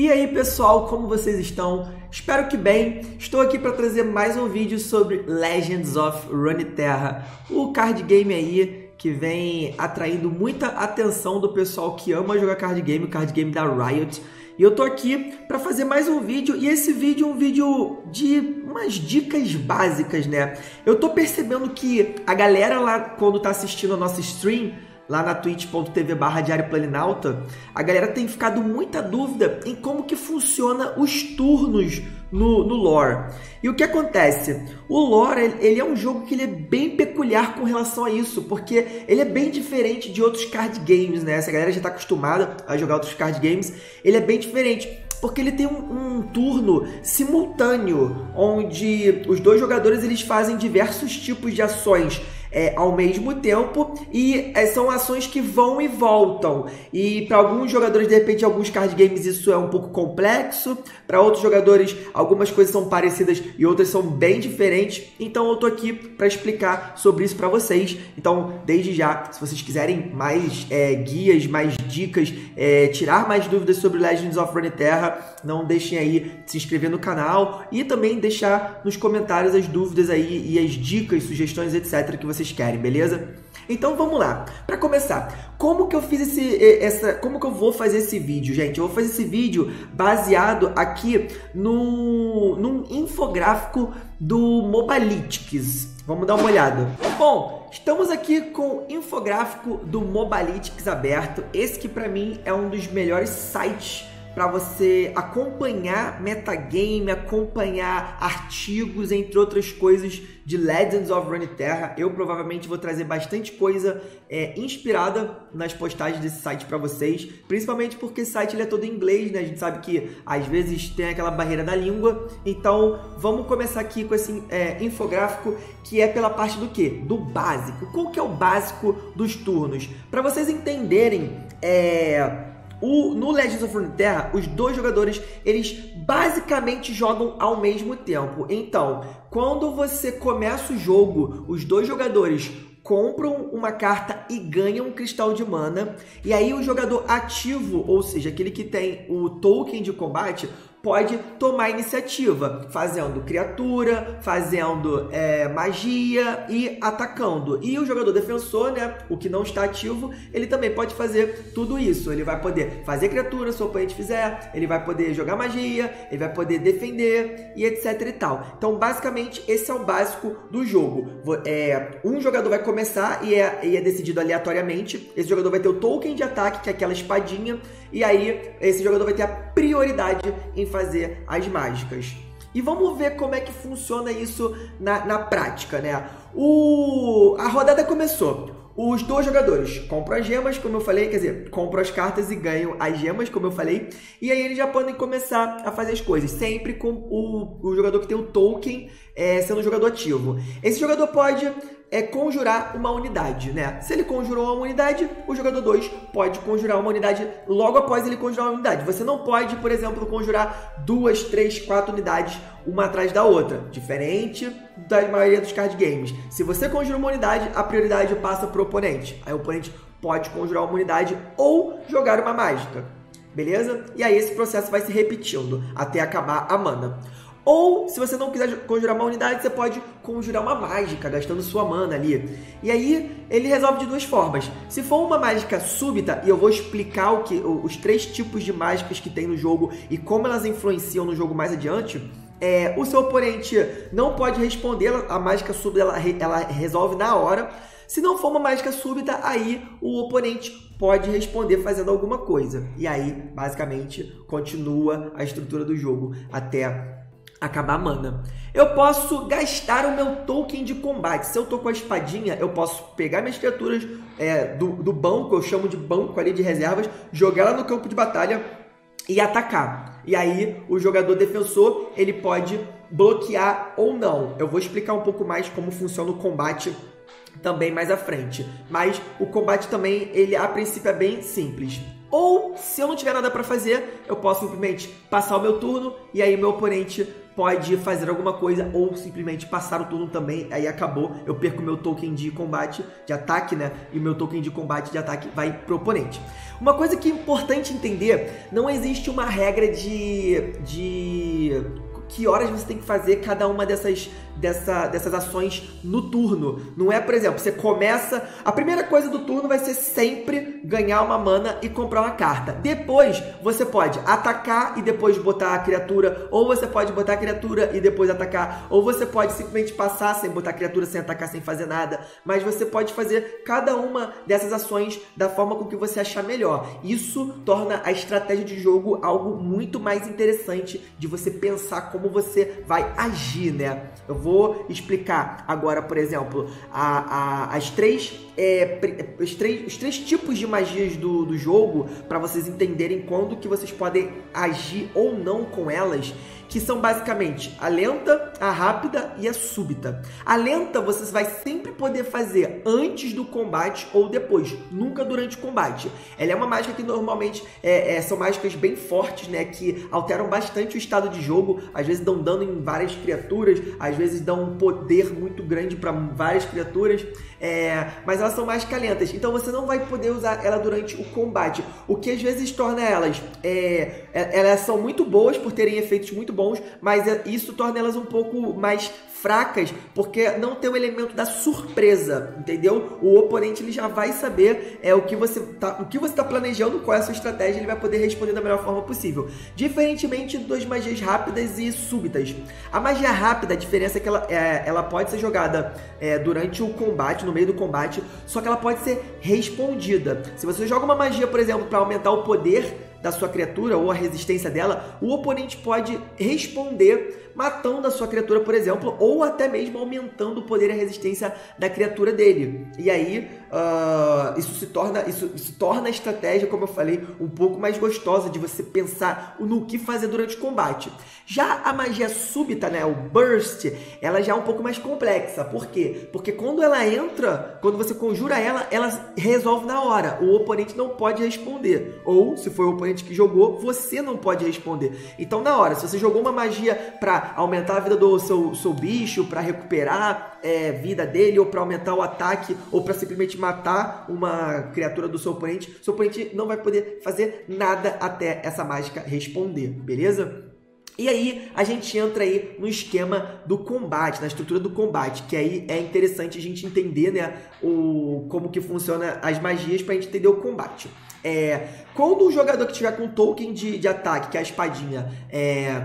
E aí pessoal, como vocês estão? Espero que bem. Estou aqui para trazer mais um vídeo sobre Legends of Runeterra, o card game aí que vem atraindo muita atenção do pessoal que ama jogar card game da Riot. E eu tô aqui para fazer mais um vídeo, e esse vídeo é um vídeo de umas dicas básicas, né? Eu tô percebendo que a galera lá, quando tá assistindo a nossa stream, lá na twitch.tv/diarioplaninauta, a galera tem ficado muita dúvida em como que funciona os turnos no lore. E o que acontece? O lore, ele é um jogo que ele é bem peculiar com relação a isso, porque ele é bem diferente de outros card games, né? Essa galera já está acostumada a jogar outros card games, ele é bem diferente, porque ele tem um turno simultâneo, onde os dois jogadores eles fazem diversos tipos de ações ao mesmo tempo, e são ações que vão e voltam. E para alguns jogadores, de repente, alguns card games isso é um pouco complexo, para outros jogadores algumas coisas são parecidas e outras são bem diferentes. Então eu tô aqui para explicar sobre isso para vocês. Então, desde já, se vocês quiserem mais guias, mais dicas, tirar mais dúvidas sobre Legends of Runeterra, não deixem aí de se inscrever no canal e também deixar nos comentários as dúvidas aí e as dicas, sugestões, etc, que vocês querem, beleza? Então vamos lá. Para começar, como que eu vou fazer esse vídeo, gente? Eu vou fazer esse vídeo baseado aqui num infográfico do Mobalytics. Vamos dar uma olhada. Bom, estamos aqui com o infográfico do Mobalytics aberto. Esse que para mim é um dos melhores sites para você acompanhar metagame, acompanhar artigos, entre outras coisas, de Legends of Runeterra. Eu provavelmente vou trazer bastante coisa inspirada nas postagens desse site para vocês, principalmente porque esse site ele é todo em inglês, né? A gente sabe que às vezes tem aquela barreira da língua. Então vamos começar aqui com esse infográfico, que é pela parte do quê? Do básico. Qual que é o básico dos turnos? Para vocês entenderem, no Legends of Runeterra, os dois jogadores, eles basicamente jogam ao mesmo tempo. Então, quando você começa o jogo, os dois jogadores compram uma carta e ganham um cristal de mana. E aí o jogador ativo, ou seja, aquele que tem o token de combate, pode tomar iniciativa, fazendo criatura, fazendo magia e atacando. E o jogador defensor, né, o que não está ativo, ele também pode fazer tudo isso. Ele vai poder fazer criatura, se o oponente fizer, ele vai poder jogar magia, ele vai poder defender e etc e tal. Então, basicamente, esse é o básico do jogo. Um jogador vai começar e é decidido aleatoriamente. Esse jogador vai ter o token de ataque, que é aquela espadinha, e aí esse jogador vai ter a prioridade em fazer as mágicas. E vamos ver como é que funciona isso na prática, né? A rodada começou. Os dois jogadores compram as gemas, como eu falei, quer dizer, compram as cartas e ganham as gemas, como eu falei, e aí eles já podem começar a fazer as coisas, sempre com o jogador que tem o token sendo o jogador ativo. Esse jogador pode conjurar uma unidade, né? Se ele conjurou uma unidade, o jogador 2 pode conjurar uma unidade logo após ele conjurar uma unidade. Você não pode, por exemplo, conjurar 2, 3, 4 unidades uma atrás da outra, diferente da maioria dos card games. Se você conjura uma unidade, a prioridade passa para o oponente. Aí o oponente pode conjurar uma unidade ou jogar uma mágica, beleza? E aí esse processo vai se repetindo até acabar a mana. Ou, se você não quiser conjurar uma unidade, você pode conjurar uma mágica, gastando sua mana ali. E aí, ele resolve de duas formas. Se for uma mágica súbita, e eu vou explicar os três tipos de mágicas que tem no jogo e como elas influenciam no jogo mais adiante, o seu oponente não pode responder, a mágica súbita ela resolve na hora. Se não for uma mágica súbita, aí o oponente pode responder fazendo alguma coisa. E aí, basicamente, continua a estrutura do jogo até acabar a mana. Eu posso gastar o meu token de combate. Se eu tô com a espadinha, eu posso pegar minhas criaturas do banco, eu chamo de banco ali de reservas, jogar ela no campo de batalha e atacar. E aí o jogador defensor, ele pode bloquear ou não. Eu vou explicar um pouco mais como funciona o combate também mais à frente. Mas o combate também, ele a princípio é bem simples. Ou, se eu não tiver nada pra fazer, eu posso simplesmente passar o meu turno e aí meu oponente pode fazer alguma coisa, ou simplesmente passar o turno também, aí acabou, eu perco meu token de combate, de ataque, né? E meu token de combate de ataque vai pro oponente. Uma coisa que é importante entender, não existe uma regra de que horas você tem que fazer cada uma dessas ações no turno. Não é, por exemplo, você começa... A primeira coisa do turno vai ser sempre ganhar uma mana e comprar uma carta. Depois, você pode atacar e depois botar a criatura, ou você pode botar a criatura e depois atacar, ou você pode simplesmente passar sem botar a criatura, sem atacar, sem fazer nada. Mas você pode fazer cada uma dessas ações da forma com que você achar melhor. Isso torna a estratégia de jogo algo muito mais interessante de você pensar como você vai agir, né? Eu vou explicar agora, por exemplo, os três tipos de magias do jogo, para vocês entenderem quando que vocês podem agir ou não com elas, que são basicamente a lenta, a rápida e a súbita. A lenta você vai sempre poder fazer antes do combate ou depois, nunca durante o combate. Ela é uma mágica que normalmente são mágicas bem fortes, né, que alteram bastante o estado de jogo, às vezes dão dano em várias criaturas, às vezes dão um poder muito grande para várias criaturas, mas elas são mágicas lentas, então você não vai poder usar ela durante o combate, o que às vezes torna elas, elas são muito boas por terem efeitos muito bons, mas isso torna elas um pouco mais fracas, porque não tem o elemento da surpresa, entendeu? O oponente ele já vai saber o que você tá planejando, qual é a sua estratégia, ele vai poder responder da melhor forma possível. Diferentemente das magias rápidas e súbitas. A magia rápida, a diferença é que ela pode ser jogada durante o combate, no meio do combate, só que ela pode ser respondida. Se você joga uma magia, por exemplo, para aumentar o poder da sua criatura ou a resistência dela, o oponente pode responder matando a sua criatura, por exemplo, ou até mesmo aumentando o poder e a resistência da criatura dele. E aí, isso torna a estratégia, como eu falei, um pouco mais gostosa de você pensar no que fazer durante o combate. Já a magia súbita, né, o burst, ela já é um pouco mais complexa. Por quê? Porque quando ela entra, quando você conjura ela, ela resolve na hora. O oponente não pode responder. Ou, se for o oponente que jogou, você não pode responder. Então, na hora, se você jogou uma magia para aumentar a vida do seu bicho, para recuperar vida dele, ou para aumentar o ataque, ou para simplesmente matar uma criatura do seu oponente não vai poder fazer nada até essa mágica responder, beleza? E aí, a gente entra aí no esquema do combate, na estrutura do combate, que aí é interessante a gente entender, né, como que funciona as magias pra gente entender o combate. Quando o jogador que tiver com token de ataque, que é a espadinha,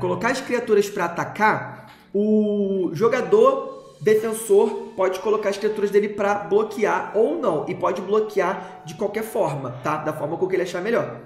colocar as criaturas pra atacar, o jogador defensor pode colocar as criaturas dele pra bloquear ou não, e pode bloquear de qualquer forma, tá? Da forma com que ele achar melhor.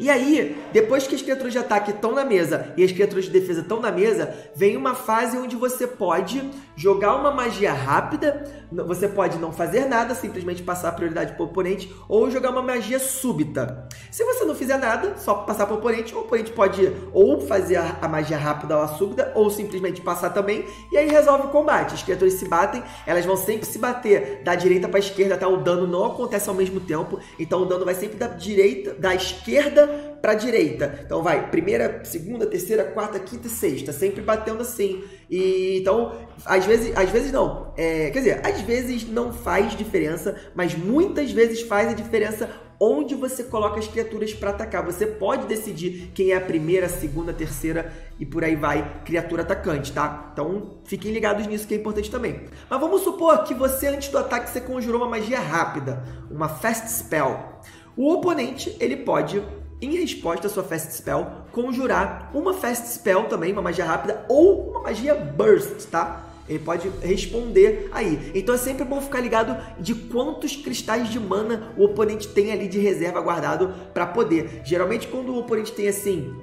E aí, depois que as criaturas de ataque estão na mesa e as criaturas de defesa estão na mesa, vem uma fase onde você pode jogar uma magia rápida, você pode não fazer nada, simplesmente passar a prioridade para o oponente, ou jogar uma magia súbita. Se você não fizer nada, só passar para o oponente pode ou fazer a magia rápida ou a súbita, ou simplesmente passar também, e aí resolve o combate. As criaturas se batem, elas vão sempre se bater da direita para a esquerda, tá? O dano não acontece ao mesmo tempo, então o dano vai sempre da esquerda para direita. Então vai primeira, segunda, terceira, quarta, quinta e sexta, sempre batendo assim. E então, às vezes não. Quer dizer, às vezes não faz diferença, mas muitas vezes faz a diferença onde você coloca as criaturas para atacar. Você pode decidir quem é a primeira, a segunda, a terceira e por aí vai criatura atacante, tá? Então, fiquem ligados nisso que é importante também. Mas vamos supor que você, antes do ataque, você conjurou uma magia rápida, uma fast spell. O oponente, ele pode, em resposta à sua Fast Spell, conjurar uma Fast Spell também, uma magia rápida, ou uma magia Burst, tá? Ele pode responder aí. Então é sempre bom ficar ligado de quantos cristais de mana o oponente tem ali de reserva guardado para poder. Geralmente quando o oponente tem assim,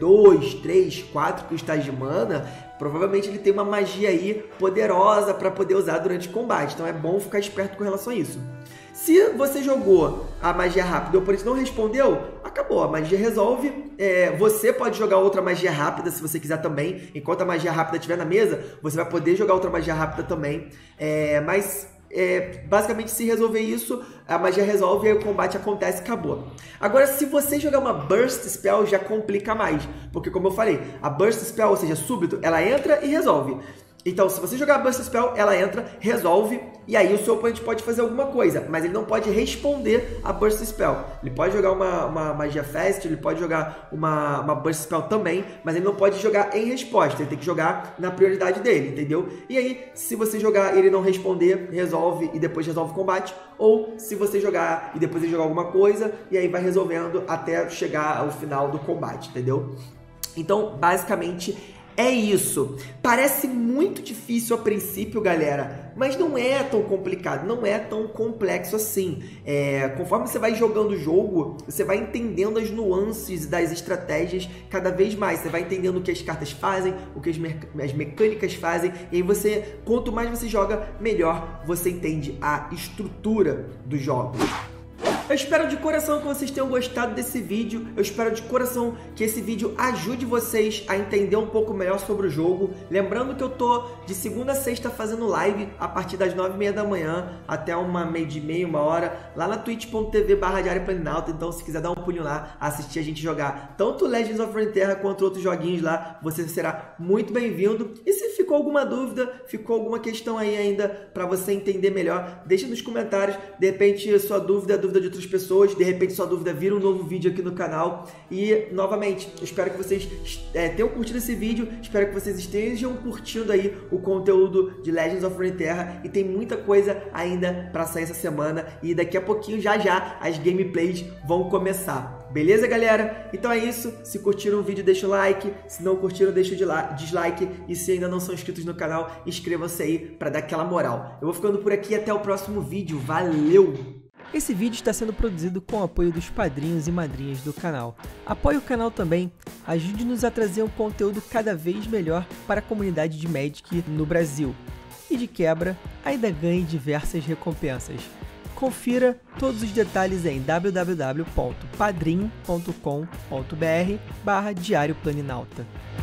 2, 3, 4 cristais de mana, provavelmente ele tem uma magia aí poderosa para poder usar durante o combate. Então é bom ficar esperto com relação a isso. Se você jogou a magia rápida e o oponente não respondeu, acabou, a magia resolve. Você pode jogar outra magia rápida se você quiser também. Enquanto a magia rápida estiver na mesa, você vai poder jogar outra magia rápida também. Mas basicamente, se resolver isso, a magia resolve, aí o combate acontece, acabou. Agora, se você jogar uma Burst Spell, já complica mais, porque, como eu falei, a Burst Spell, ou seja, súbito, ela entra e resolve. Então, se você jogar Burst Spell, ela entra, resolve, e aí o seu oponente pode fazer alguma coisa, mas ele não pode responder a Burst Spell. Ele pode jogar uma magia fast, ele pode jogar uma Burst Spell também, mas ele não pode jogar em resposta, ele tem que jogar na prioridade dele, entendeu? E aí, se você jogar e ele não responder, resolve e depois resolve o combate, ou se você jogar e depois ele jogar alguma coisa, e aí vai resolvendo até chegar ao final do combate, entendeu? Então, basicamente, é isso. Parece muito difícil a princípio, galera, mas não é tão complicado, não é tão complexo assim. Conforme você vai jogando o jogo, você vai entendendo as nuances das estratégias cada vez mais. Você vai entendendo o que as cartas fazem, o que as mecânicas fazem, e aí você, quanto mais você joga, melhor você entende a estrutura dos jogos. Eu espero de coração que vocês tenham gostado desse vídeo, eu espero de coração que esse vídeo ajude vocês a entender um pouco melhor sobre o jogo. Lembrando que eu tô de segunda a sexta fazendo live a partir das 9:30 da manhã até uma meio-dia e meia, 1 hora, lá na twitch.tv/diarioplanalto, então se quiser dar um pulinho lá, assistir a gente jogar tanto Legends of Runeterra quanto outros joguinhos lá, você será muito bem-vindo. E se ficou alguma dúvida, ficou alguma questão aí ainda para você entender melhor, deixa nos comentários, de repente sua dúvida é dúvida de outras pessoas, de repente sua dúvida vira um novo vídeo aqui no canal. E novamente, espero que vocês tenham curtido esse vídeo, espero que vocês estejam curtindo aí o conteúdo de Legends of Runeterra, e tem muita coisa ainda para sair essa semana, e daqui a pouquinho, já já, as gameplays vão começar. Beleza, galera? Então é isso, se curtiram o vídeo deixa o like, se não curtiram deixa o dislike, e se ainda não são inscritos no canal, inscrevam-se aí para dar aquela moral. Eu vou ficando por aqui, até o próximo vídeo, valeu! Esse vídeo está sendo produzido com o apoio dos padrinhos e madrinhas do canal. Apoie o canal também, ajude-nos a trazer um conteúdo cada vez melhor para a comunidade de Magic no Brasil. E de quebra, ainda ganhe diversas recompensas. Confira todos os detalhes em www.padrim.com.br/diarioplaninauta.